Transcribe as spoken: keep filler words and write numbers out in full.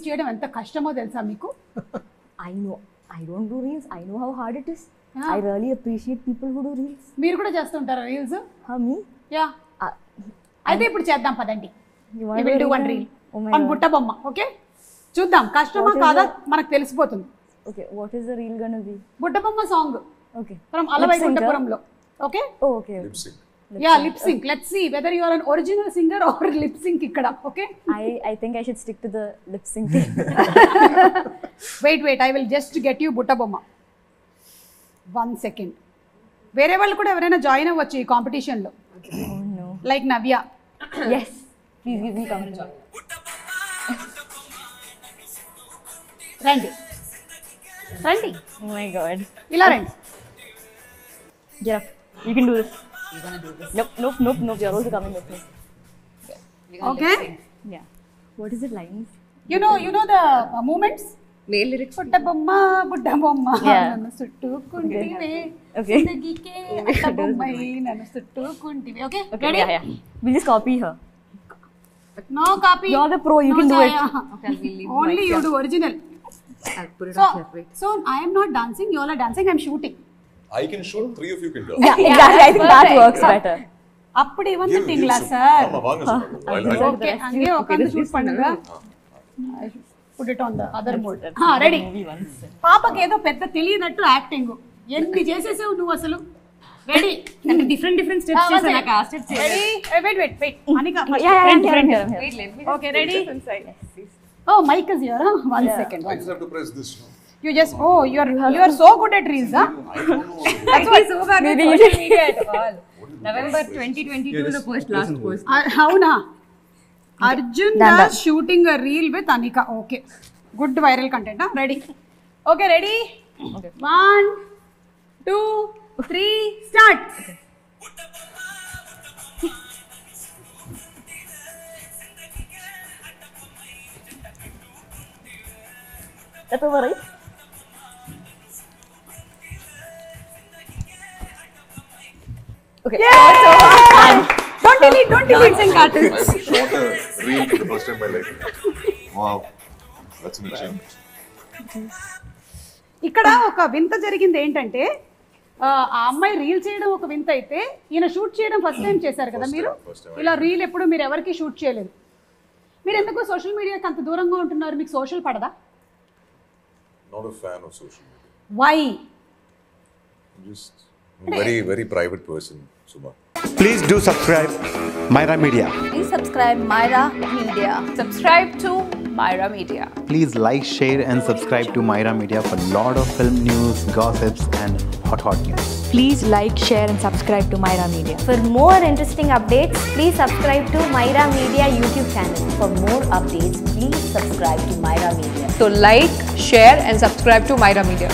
reels చేయడం ఎంత కష్టమో తెలుసా మీకు? I know. I don't do reels. I know how hard it is. Yeah. I really appreciate people who do reels. మీరు కూడా చేస్తుంటారా reels? Huh, me? Yeah. అయితే ఇప్పుడు చేద్దాం పదండి. We will do one reel on Butta Bomma, okay? చూద్దాం కష్టమా కాదా మనకు తెలిసిపోతుంది. Okay, what is the reel going to be? Butta Bomma song. Okay. From Alaivaikundapuramlo. Okay? Oh, okay. Lip sync. Lip yeah, sync. lip sync. Let's see whether you are an original singer or lip sync ikkada. Okay? I, I think I should stick to the lip sync thing. Wait, wait. I will just get you Butta Bomma. One second. Wherever you could join in competition. Lo. Okay. Oh no. Like Navya. Yes. Please give me company. Randy. Randy. Oh my god. Ilarine. Get up. You can do this. You're gonna do this. Nope, nope, nope, nope. You're also coming with me. Okay. Yeah. What is it like? You know, you know the uh, movements. Male lyrics. Butta Bomma, Butta Bomma. Yeah. Okay. Okay. Okay. Okay. Yeah, yeah. We'll just copy her. No copy. You're the pro. You no, can do it. Okay, only you do original. I'll put it so, up here. Wait. So I am not dancing. You all are dancing. I'm shooting. I can shoot, three of you can dance. Yeah, yeah, exactly. I think perfect. That works yeah. better. Apdi one thing la sir. Okay, ange okandu shoot pannunga. Put it on the other mode. Ha, ready. Papa ki edo pedda teliyanattu acting. Enni chesesavu nu asalu. Ready. And different different steps chesana ka steps. Ready? Wait, wait, wait. Anika, different different. Wait, let me. Okay, ready? Oh, mic is here. Huh? One yeah. second. I just have to press this now. You just, oh, you are you are so good at reels, huh? I don't know. That's why so bad at social media at all. November twenty twenty-two, yeah, the post, last post. Uh, how na? Arjun Das shooting a reel with Anikha. Okay. Good viral content, huh? Ready? Okay, ready? Okay. One, two, three, start. Okay. That's over, right? Okay. Yay! Don't delete, don't delete and cut it. I shot a reel for the first time in my life. Wow. That's an achievement. Ikkada oka vinta jarigindi entante aa ammayi reel cheyadam oka vinta aithe ina shoot cheyadam first time chesaru kada meeru ila reel eppudu meeru evariki shoot cheyaledu meeru enduko social media ki anta dooranga untunnaru meeku social padada not a fan of social media why just very, very private person, Suma. Please do subscribe Myra Media. Please subscribe Myra Media. Subscribe to Myra Media. Please like, share and subscribe to Myra Media for a lot of film news, gossips and hot hot news. Please like, share and subscribe to Myra Media. For more interesting updates, please subscribe to Myra Media YouTube channel. For more updates, please subscribe to Myra Media. So like, share and subscribe to Myra Media.